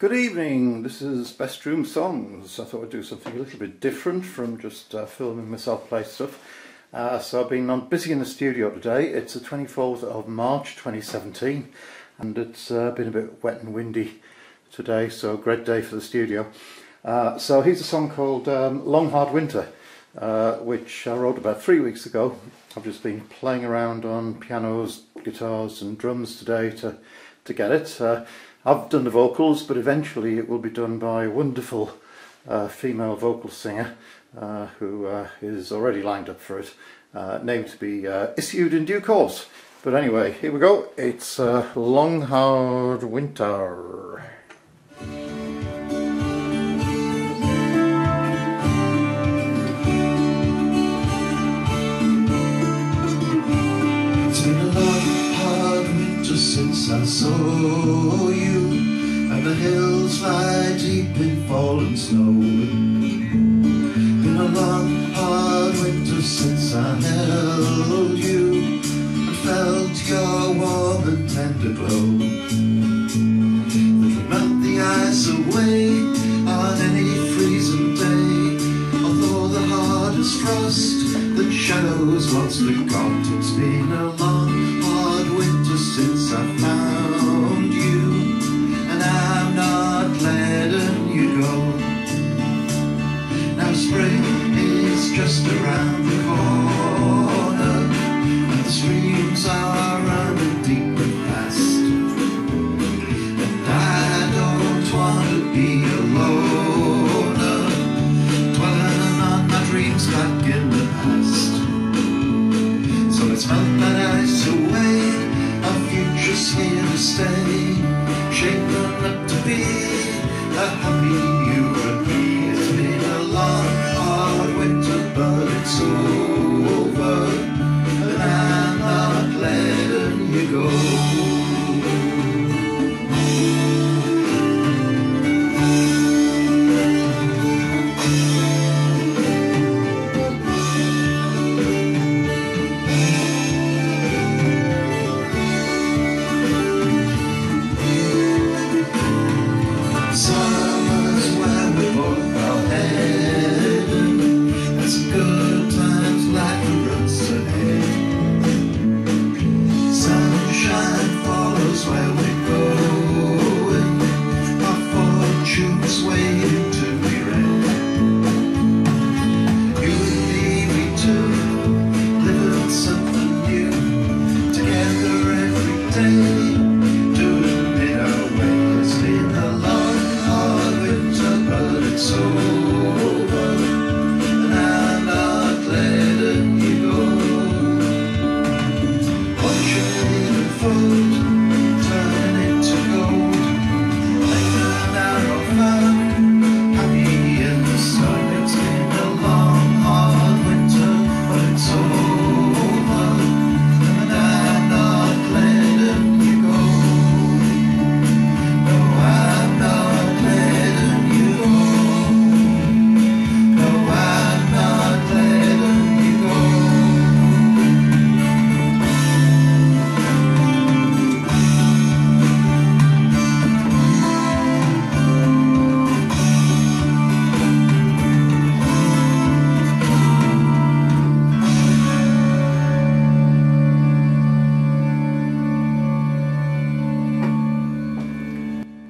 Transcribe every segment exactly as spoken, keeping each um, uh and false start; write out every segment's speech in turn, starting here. Good evening, this is Best Room Songs. I thought I'd do something a little bit different from just uh, filming myself play stuff. Uh, so I've been I'm busy in the studio today. It's the twenty-fourth of March twenty seventeen and it's uh, been a bit wet and windy today, so great day for the studio. Uh, so here's a song called um, Long Hard Winter, uh, which I wrote about three weeks ago. I've just been playing around on pianos, guitars and drums today to, to get it. Uh, I've done the vocals, but eventually it will be done by a wonderful uh, female vocal singer uh, who uh, is already lined up for it, uh, named to be uh, issued in due course. But anyway, here we go. It's uh, Long Hard Winter. Since I saw you, and the hills lie deep in fallen snow. Been a long, hard winter since I held you and felt your warm and tender glow that melt the ice away on any freezing day. Although the hardest frost that shadows once begot, it's been a long, hard winter since I found you, and I'm not letting you go. Now spring is just around the corner, and the streams are running deep and fast, and I don't want to be a loner, dwelling on my dreams back in the past. So let's melt that ice away, just here to stay, shaken up to be a happy you and me. It's been a long, hard winter, but it's over, and I'm not letting you go.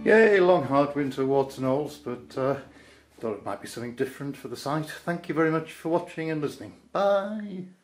Yay, long hard winter warts and alls, but uh, thought it might be something different for the site. Thank you very much for watching and listening. Bye!